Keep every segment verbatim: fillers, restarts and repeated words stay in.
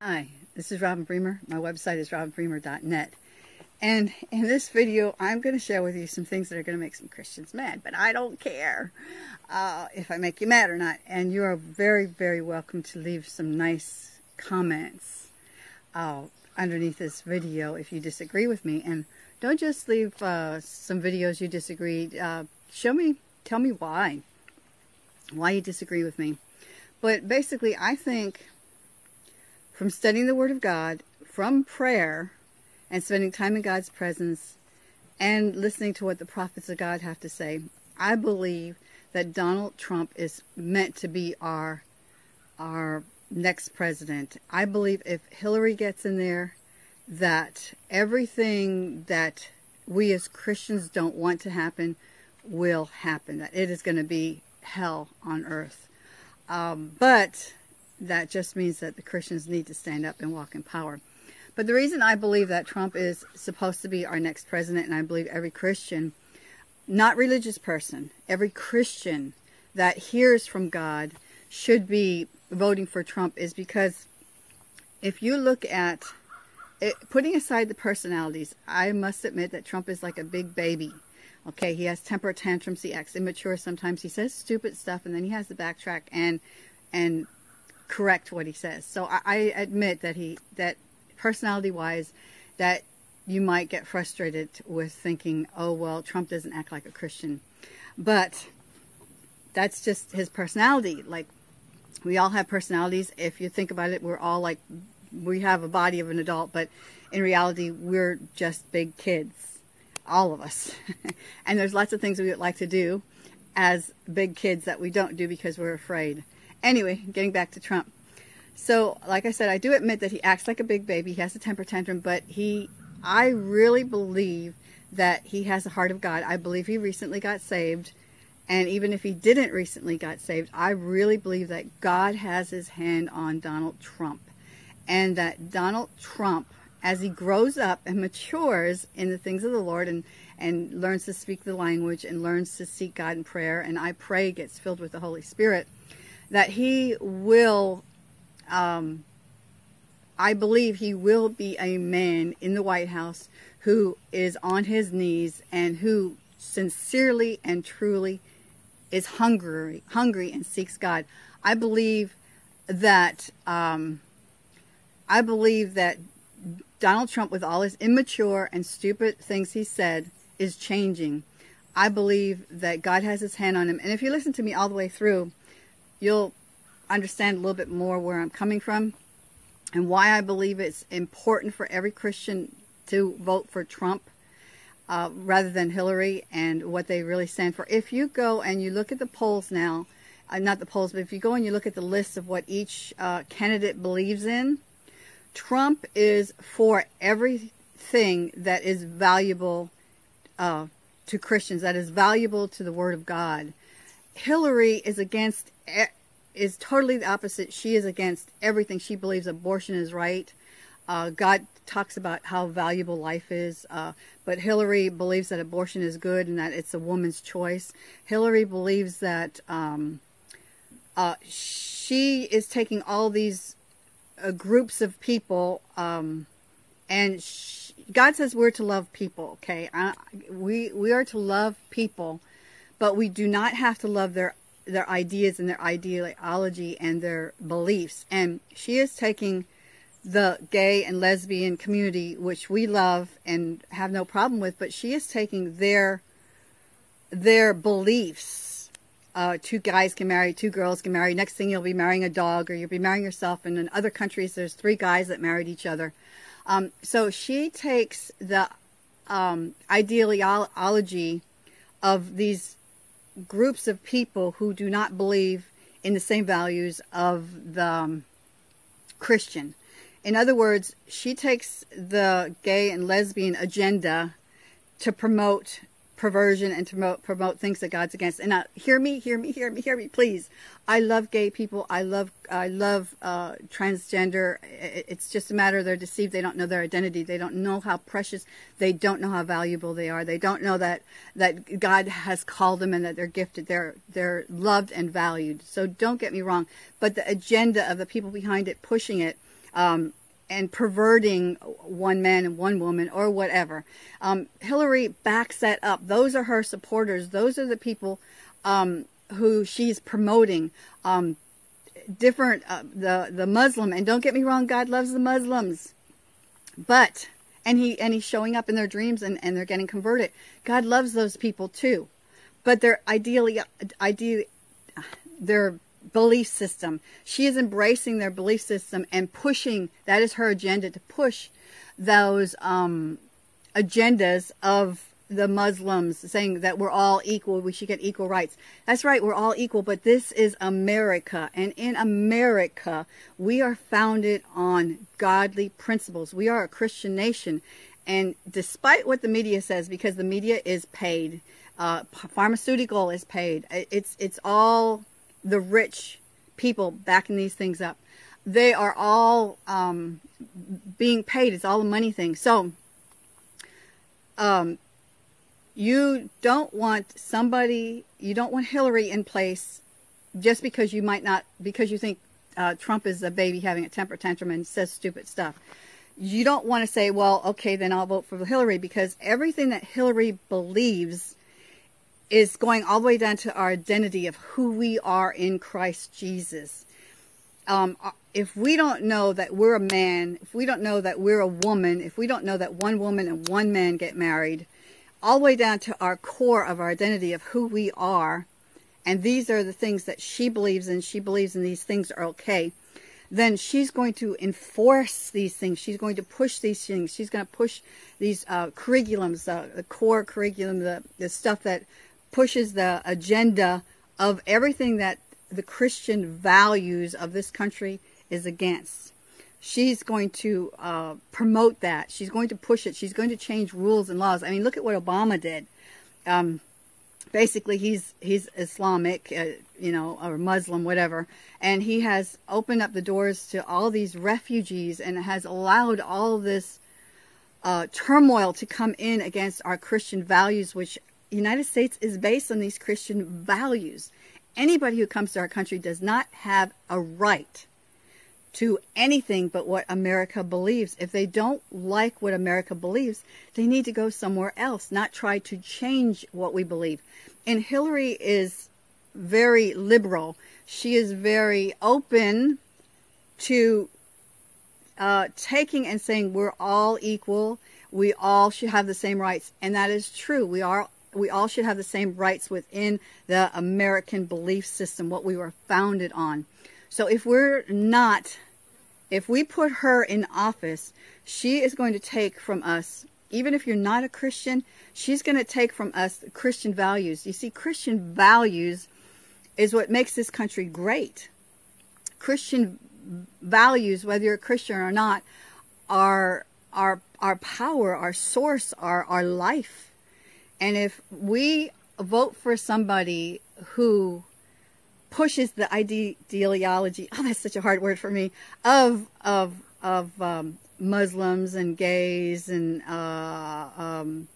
Hi, this is Robin Bremer. My website is robin bremer dot net. And in this video, I'm going to share with you some things that are going to make some Christians mad. But I don't care uh, if I make you mad or not. And you are very, very welcome to leave some nice comments uh, underneath this video if you disagree with me. And don't just leave uh, some videos you disagreed. Uh, show me, tell me why. Why you disagree with me. But basically, I think, from studying the Word of God, from prayer, and spending time in God's presence, and listening to what the prophets of God have to say, I believe that Donald Trump is meant to be our, our next president. I believe if Hillary gets in there, that everything that we as Christians don't want to happen will happen. That it is going to be hell on earth. Um, but that just means that the Christians need to stand up and walk in power. But the reason I believe that Trump is supposed to be our next president, and I believe every Christian, not religious person, every Christian that hears from God should be voting for Trump, is because if you look at it, putting aside the personalities, I must admit that Trump is like a big baby. Okay, he has temper tantrums, he acts immature sometimes, he says stupid stuff, and then he has to backtrack and and correct what he says. So I, I admit that he, that personality-wise, that you might get frustrated with thinking, oh, well, Trump doesn't act like a Christian. But that's just his personality. Like, we all have personalities. If you think about it, we're all like, we have a body of an adult, but in reality, we're just big kids, all of us. And there's lots of things we would like to do as big kids that we don't do because we're afraid. Anyway, getting back to Trump. So, like I said, I do admit that he acts like a big baby. He has a temper tantrum, but he, I really believe that he has a heart of God. I believe he recently got saved. And even if he didn't recently got saved, I really believe that God has his hand on Donald Trump. And that Donald Trump, as he grows up and matures in the things of the Lord and, and learns to speak the language and learns to seek God in prayer, and I pray gets filled with the Holy Spirit, that he will, um, I believe he will be a man in the White House who is on his knees and who sincerely and truly is hungry, hungry and seeks God. I believe that, um, I believe that Donald Trump, with all his immature and stupid things he said, is changing. I believe that God has his hand on him. And if you listen to me all the way through, you'll understand a little bit more where I'm coming from and why I believe it's important for every Christian to vote for Trump uh, rather than Hillary, and what they really stand for. If you go and you look at the polls now, uh, not the polls, but if you go and you look at the list of what each uh, candidate believes in, Trump is for everything that is valuable uh, to Christians, that is valuable to the Word of God. Hillary is against, is totally the opposite. She is against everything. She believes abortion is right. Uh, God talks about how valuable life is, uh, but Hillary believes that abortion is good and that it's a woman's choice. Hillary believes that um, uh, she is taking all these uh, groups of people, um, and she, God says we're to love people. Okay, I, we we are to love people. But we do not have to love their their ideas and their ideology and their beliefs. And she is taking the gay and lesbian community, which we love and have no problem with, but she is taking their their beliefs. Uh, two guys can marry, two girls can marry. Next thing you'll be marrying a dog, or you'll be marrying yourself. And in other countries, there's three guys that married each other. Um, so she takes the um, ideology of these groups of people who do not believe in the same values of the um, Christian. In other words, she takes the gay and lesbian agenda to promote perversion and to promote, promote things that God's against. And now, hear me, hear me, hear me, hear me, please. I love gay people. I love, I love uh, transgender. It's just a matter they're deceived. They don't know their identity. They don't know how precious. They don't know how valuable they are. They don't know that that God has called them and that they're gifted. They're they're loved and valued. So don't get me wrong. But the agenda of the people behind it pushing it um, and perverting one man and one woman or whatever. Um, Hillary backs that up. Those are her supporters. Those are the people um, who she's promoting. Um, different, uh, the, the Muslim, and don't get me wrong, God loves the Muslims. But, and he and he's showing up in their dreams and, and they're getting converted. God loves those people too. But their ideally, ideally, their belief system, she is embracing their belief system and pushing, that is her agenda, to push those um, agendas of the Muslims, saying that we're all equal, we should get equal rights. That's right, we're all equal, but this is America. And in America, we are founded on godly principles. We are a Christian nation. And despite what the media says, because the media is paid, uh, pharmaceutical is paid, it's, it's all the rich people backing these things up. They are all um, being paid. It's all a money thing. So, um, you don't want somebody, you don't want Hillary in place just because you might not, because you think uh, Trump is a baby having a temper tantrum and says stupid stuff. You don't want to say, well, okay, then I'll vote for Hillary, because everything that Hillary believes is going all the way down to our identity of who we are in Christ Jesus. Um, if we don't know that we're a man, if we don't know that we're a woman, if we don't know that one woman and one man get married, all the way down to our core of our identity of who we are, and these are the things that she believes in, she believes in these things are okay, then she's going to enforce these things. She's going to push these things. She's going to push these uh, curriculums, uh, the core curriculum, the, the stuff that pushes the agenda of everything that the Christian values of this country is against. She's going to uh, promote that. She's going to push it. She's going to change rules and laws. I mean, look at what Obama did. Um, basically, he's he's Islamic, uh, you know, or Muslim, whatever, and he has opened up the doors to all these refugees and has allowed all this uh, turmoil to come in against our Christian values, which the United States is based on these Christian values. Anybody who comes to our country does not have a right to anything but what America believes. If they don't like what America believes, they need to go somewhere else, not try to change what we believe. And Hillary is very liberal. She is very open to uh, taking and saying we're all equal. We all should have the same rights. And that is true. We are We all should have the same rights within the American belief system, what we were founded on. So if we're not, if we put her in office, she is going to take from us, even if you're not a Christian, she's going to take from us Christian values. You see, Christian values is what makes this country great. Christian values, whether you're a Christian or not, are our, our power, our source, our, our life. And if we vote for somebody who pushes the ideology, oh, that's such a hard word for me, of of of um, Muslims and gays and uh, um,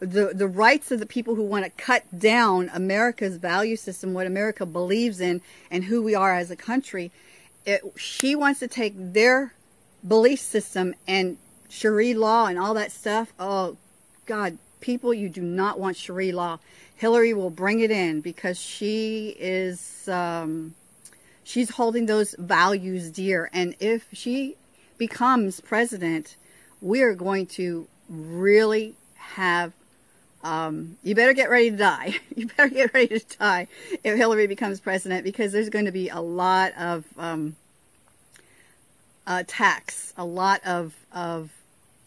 the the rights of the people who want to cut down America's value system, what America believes in, and who we are as a country, it, she wants to take their belief system and Sharia law and all that stuff. Oh, God. People, you do not want Sharia law. Hillary will bring it in because she is, um, she's holding those values dear. And if she becomes president, we are going to really have, um, you better get ready to die. You better get ready to die if Hillary becomes president, because there's going to be a lot of um, attacks, a lot of, of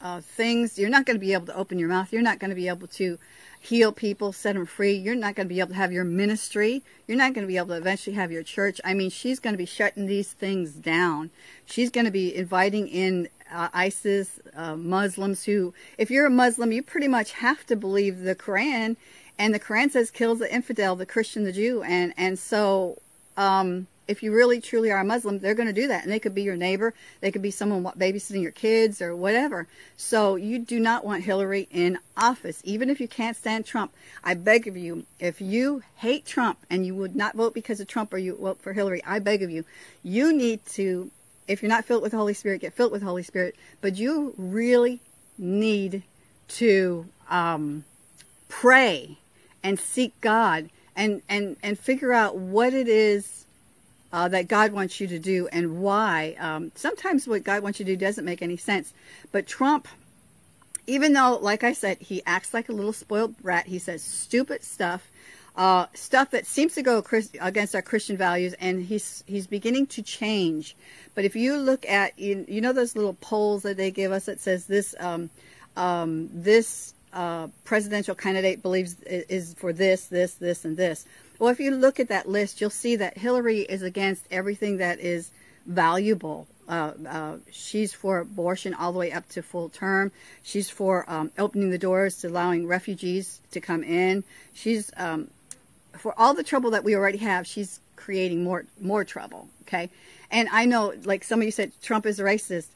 Uh, things. You're not going to be able to open your mouth. You're not going to be able to heal people, set them free. You're not going to be able to have your ministry. You're not going to be able to eventually have your church. I mean, she's going to be shutting these things down. She's going to be inviting in uh, ISIS, uh, Muslims who, if you're a Muslim, you pretty much have to believe the Quran, and the Quran says kills the infidel, the Christian, the Jew. And, and so, um, if you really truly are a Muslim, they're going to do that. And they could be your neighbor. They could be someone babysitting your kids or whatever. So you do not want Hillary in office, even if you can't stand Trump. I beg of you, if you hate Trump and you would not vote because of Trump or you vote for Hillary, I beg of you, you need to if you're not filled with the Holy Spirit, get filled with the Holy Spirit. But you really need to um, pray and seek God and, and, and figure out what it is uh, that God wants you to do and why. Um, sometimes what God wants you to do doesn't make any sense. But Trump, even though, like I said, he acts like a little spoiled brat, he says stupid stuff, uh, stuff that seems to go against our Christian values, and he's he's beginning to change. But if you look at, you, you know those little polls that they give us that says this, um, um, this uh, presidential candidate believes is for this, this, this, and this. Well, if you look at that list, you'll see that Hillary is against everything that is valuable. Uh, uh, she's for abortion all the way up to full term. She's for um, opening the doors to allowing refugees to come in. She's um, for all the trouble that we already have. She's creating more more trouble. Okay, and I know, like somebody said, Trump is racist.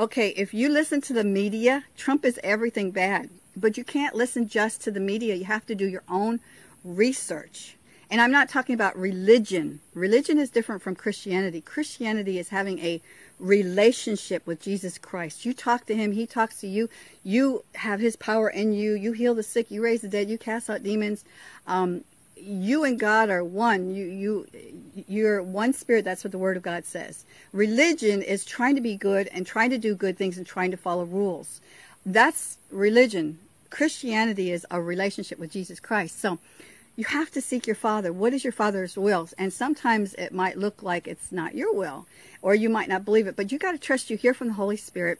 Okay, if you listen to the media, Trump is everything bad. But you can't listen just to the media. You have to do your own research. And I'm not talking about religion. Religion is different from Christianity. Christianity is having a relationship with Jesus Christ. You talk to him, he talks to you. You have his power in you. You heal the sick, you raise the dead, you cast out demons. Um, you and God are one. You, you, you're one spirit. That's what the Word of God says. Religion is trying to be good and trying to do good things and trying to follow rules. That's religion. Christianity is a relationship with Jesus Christ. So you have to seek your Father. What is your Father's will? And sometimes it might look like it's not your will, or you might not believe it, but you got to trust you hear from the Holy Spirit.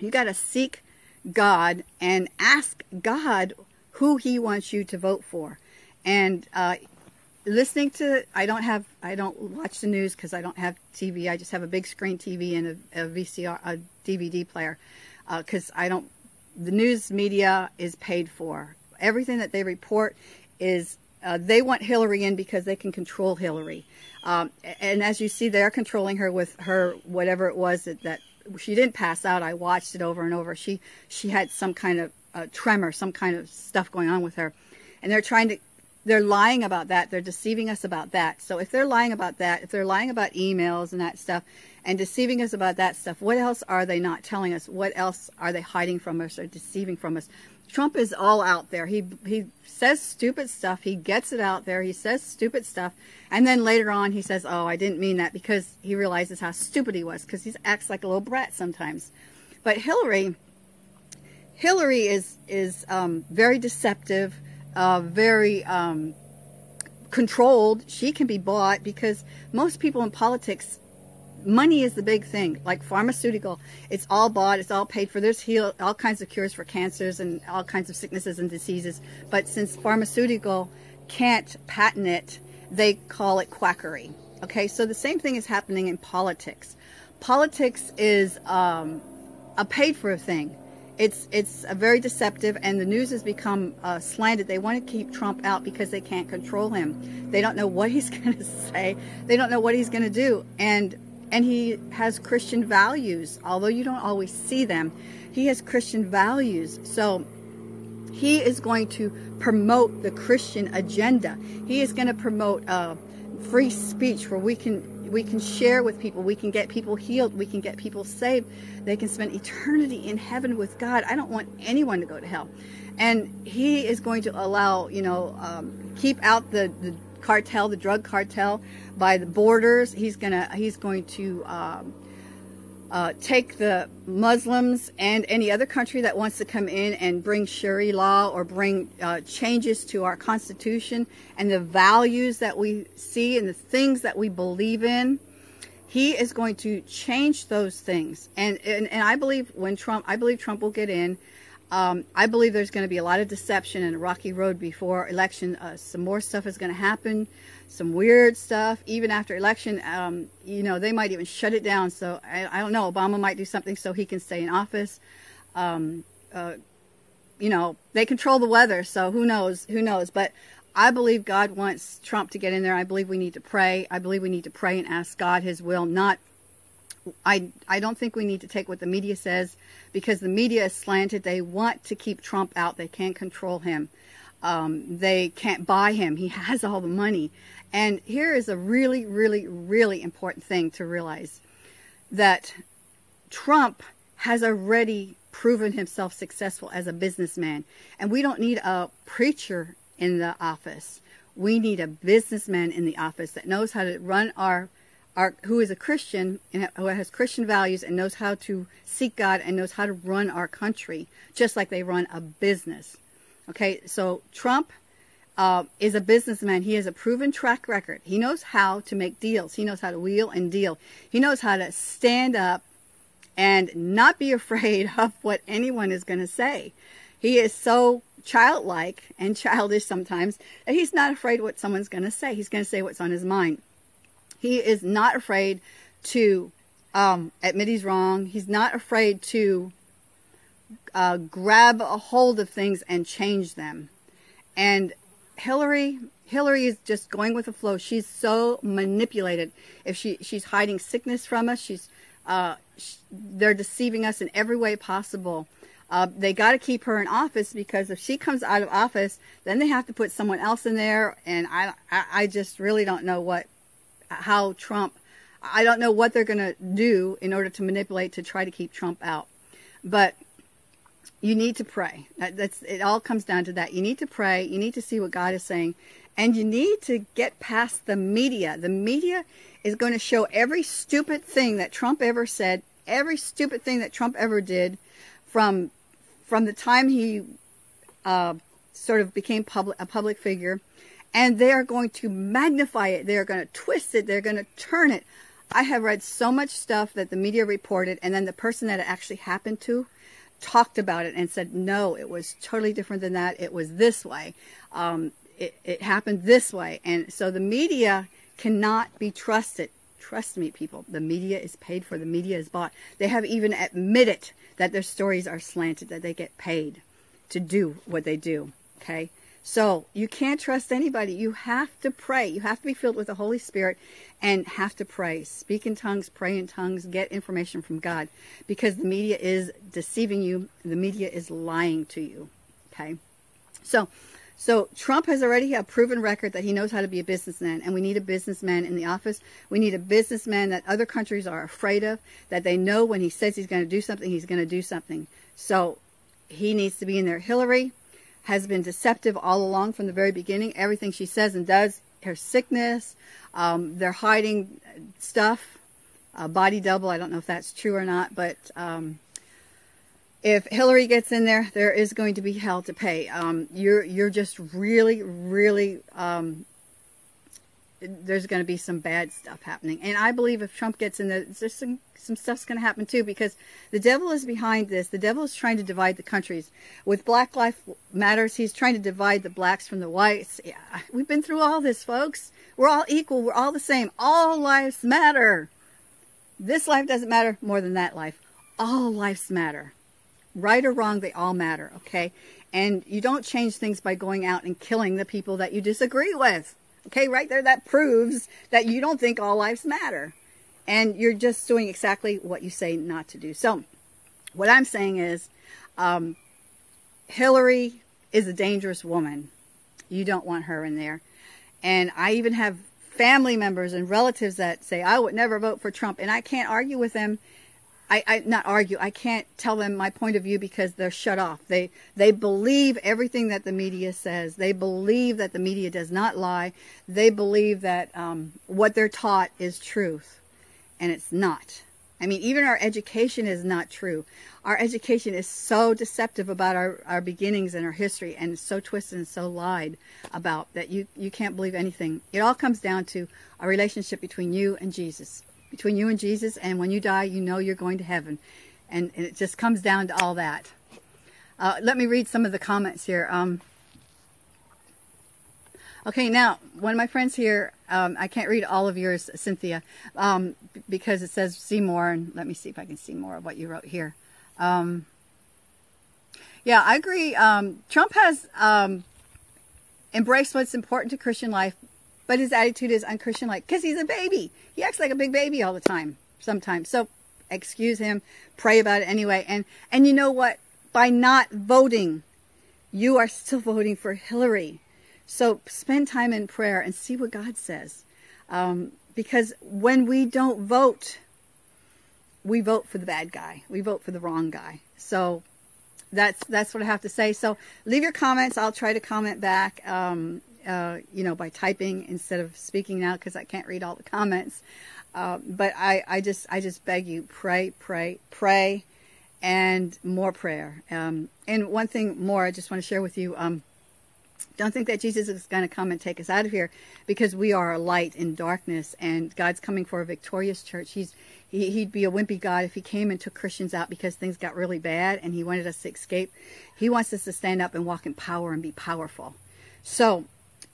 You got to seek God and ask God who he wants you to vote for. And uh, listening to, I don't have, I don't watch the news because I don't have T V. I just have a big screen T V and a, a V C R, a D V D player, because uh, I don't, the news media is paid for. Everything that they report is uh, they want Hillary in because they can control Hillary. Um, and as you see, they're controlling her with her, whatever it was that, that she didn't pass out. I watched it over and over. She, she had some kind of uh, tremor, some kind of stuff going on with her. And they're trying to, they're lying about that. They're deceiving us about that. So if they're lying about that, if they're lying about emails and that stuff and deceiving us about that stuff, what else are they not telling us? What else are they hiding from us or deceiving from us? Trump is all out there. He he says stupid stuff. He gets it out there. He says stupid stuff. And then later on he says, oh, I didn't mean that, because he realizes how stupid he was, because he acts like a little brat sometimes. But Hillary, Hillary is, is um, very deceptive, uh, very um, controlled. She can be bought because most people in politics, money is the big thing. Like pharmaceutical, it's all bought, it's all paid for. There's heal, all kinds of cures for cancers and all kinds of sicknesses and diseases. But since pharmaceutical can't patent it, they call it quackery. Okay, so the same thing is happening in politics. Politics is um, a paid-for thing. It's it's a very deceptive, and the news has become uh, slanted. They want to keep Trump out because they can't control him. They don't know what he's going to say. They don't know what he's going to do. And And he has Christian values, although you don't always see them. He has Christian values. So he is going to promote the Christian agenda. He is going to promote uh, free speech, where we can we can share with people. We can get people healed. We can get people saved. They can spend eternity in heaven with God. I don't want anyone to go to hell. And he is going to allow, you know, um, keep out the, the cartel, the drug cartel, by the borders. He's gonna, he's going to um, uh, take the Muslims and any other country that wants to come in and bring Sharia law or bring uh, changes to our Constitution and the values that we see and the things that we believe in. He is going to change those things, and and, and I believe when Trump, I believe Trump will get in. Um, I believe there's going to be a lot of deception and a rocky road before election. Uh, some more stuff is going to happen, some weird stuff. Even after election, um, you know, they might even shut it down. So I, I don't know. Obama might do something so he can stay in office. Um, uh, you know, they control the weather, so who knows? Who knows? But I believe God wants Trump to get in there. I believe we need to pray. I believe we need to pray and ask God his will, not. I, I don't think we need to take what the media says, because the media is slanted. They want to keep Trump out. They can't control him. Um, they can't buy him. He has all the money. And here is a really, really, really important thing to realize. that Trump has already proven himself successful as a businessman. And we don't need a preacher in the office. We need a businessman in the office that knows how to run our, our who is a Christian and who has Christian values and knows how to seek God and knows how to run our country, just like they run a business. Okay, so Trump uh, is a businessman. He has a proven track record. He knows how to make deals. He knows how to wheel and deal. He knows how to stand up and not be afraid of what anyone is going to say. He is so childlike and childish sometimes that he's not afraid what someone's going to say. He's going to say what's on his mind. He is not afraid to um, admit he's wrong. He's not afraid to uh, grab a hold of things and change them. And Hillary, Hillary is just going with the flow. She's so manipulated. If she she's hiding sickness from us, she's uh, sh they're deceiving us in every way possible. Uh, they got to keep her in office, because if she comes out of office, then they have to put someone else in there. And I, I, I just really don't know what, how Trump, I don't know what they're going to do in order to manipulate to try to keep Trump out. But you need to pray. That, that's, it all comes down to that. You need to pray. You need to see what God is saying. And you need to get past the media. The media is going to show every stupid thing that Trump ever said, every stupid thing that Trump ever did, from From the time he uh, sort of became public, a public figure, and they are going to magnify it. They are going to twist it. They're going to turn it. I have read so much stuff that the media reported, and then the person that it actually happened to talked about it and said, no, it was totally different than that. It was this way. Um, it, it happened this way. And so the media cannot be trusted. Trust me, people. The media is paid for. The media is bought. They have even admitted that their stories are slanted, that they get paid to do what they do, okay? So you can't trust anybody. You have to pray. You have to be filled with the Holy Spirit and have to pray. Speak in tongues, pray in tongues, get information from God, because the media is deceiving you. The media is lying to you, okay? So, so Trump has already had a proven record that he knows how to be a businessman, and we need a businessman in the office. We need a businessman that other countries are afraid of, that they know when he says he's going to do something, he's going to do something. So he needs to be in there. Hillary has been deceptive all along from the very beginning. Everything she says and does, her sickness, um, they're hiding stuff, a body double. I don't know if that's true or not, but um, if Hillary gets in there, there is going to be hell to pay. Um, you're, you're just really, really, um, there's going to be some bad stuff happening. And I believe if Trump gets in there, there's some, some stuff's going to happen too, because the devil is behind this. The devil is trying to divide the countries. With Black Lives Matter, he's trying to divide the blacks from the whites. Yeah, we've been through all this, folks. We're all equal. We're all the same. All lives matter. This life doesn't matter more than that life. All lives matter. Right or wrong, they all matter, okay? And you don't change things by going out and killing the people that you disagree with. Okay, right there, that proves that you don't think all lives matter. And you're just doing exactly what you say not to do. So, what I'm saying is, um, Hillary is a dangerous woman. You don't want her in there. And I even have family members and relatives that say, I would never vote for Trump. And I can't argue with them. I, I not argue. I can't tell them my point of view, because they're shut off. They they believe everything that the media says. They believe that the media does not lie. They believe that um, what they're taught is truth, and it's not. I mean, even our education is not true. Our education is so deceptive about our, our beginnings and our history, and it's so twisted and so lied about that you, you can't believe anything. It all comes down to a relationship between you and Jesus. Between you and Jesus, and when you die, you know you're going to heaven. And, and it just comes down to all that. Uh, let me read some of the comments here. Um, okay, now, one of my friends here, um, I can't read all of yours, Cynthia, um, because it says see more, and let me see if I can see more of what you wrote here. Um, yeah, I agree. Um, Trump has um, embraced what's important to Christian life, but his attitude is unchristian-like, because he's a baby. He acts like a big baby all the time, sometimes. So excuse him, pray about it anyway. And, and you know what? By not voting, you are still voting for Hillary. So spend time in prayer and see what God says. Um, because when we don't vote, we vote for the bad guy. We vote for the wrong guy. So that's that's what I have to say. So leave your comments. I'll try to comment back, um, uh, you know, by typing instead of speaking now because I can't read all the comments. Uh, but I, I just I just beg you, pray, pray, pray, and more prayer. Um, and one thing more I just want to share with you. Um, Don't think that Jesus is going to come and take us out of here, because we are a light in darkness, and God's coming for a victorious church. He's, he, he'd be a wimpy God if he came and took Christians out because things got really bad and he wanted us to escape. He wants us to stand up and walk in power and be powerful. So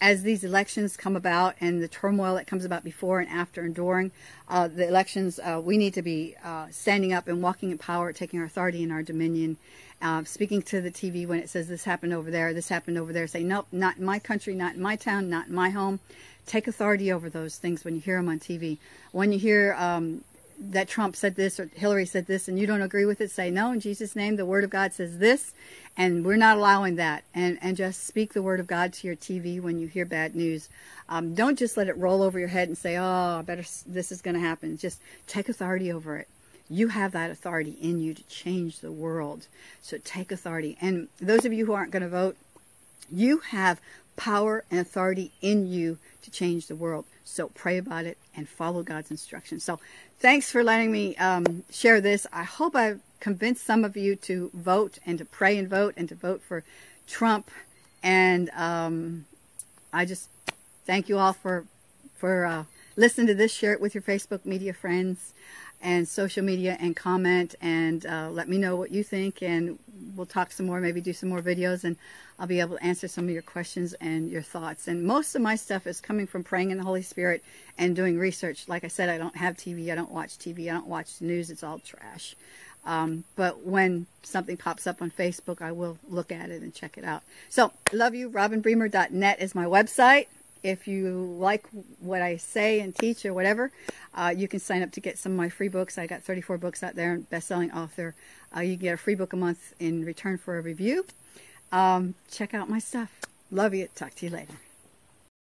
as these elections come about and the turmoil that comes about before and after and during uh, the elections, uh, we need to be uh, standing up and walking in power, taking our authority and our dominion. Uh, speaking to the T V when it says this happened over there, this happened over there. Say, nope, not in my country, not in my town, not in my home. Take authority over those things when you hear them on T V. When you hear um, that Trump said this or Hillary said this and you don't agree with it, say, no, in Jesus' name, the Word of God says this, and we're not allowing that. And, and just speak the Word of God to your T V when you hear bad news. Um, don't just let it roll over your head and say, oh, I better, this is going to happen. Just take authority over it. You have that authority in you to change the world. So take authority. And those of you who aren't going to vote, you have power and authority in you to change the world. So pray about it and follow God's instructions. So thanks for letting me um, share this. I hope I've convinced some of you to vote and to pray and vote and to vote for Trump. And um, I just thank you all for, for uh, listening to this. Share it with your Facebook media friends and social media, and comment, and uh, let me know what you think, and we'll talk some more, maybe do some more videos, and I'll be able to answer some of your questions and your thoughts. And most of my stuff is coming from praying in the Holy Spirit and doing research. Like I said, I don't have T V, I don't watch T V, I don't watch the news, it's all trash. Um, but when something pops up on Facebook, I will look at it and check it out. So, love you, robin bremer dot net is my website. If you like what I say and teach or whatever, uh, you can sign up to get some of my free books. I got thirty-four books out there, and best-selling author. Uh, you get a free book a month in return for a review. Um, check out my stuff. Love you. Talk to you later.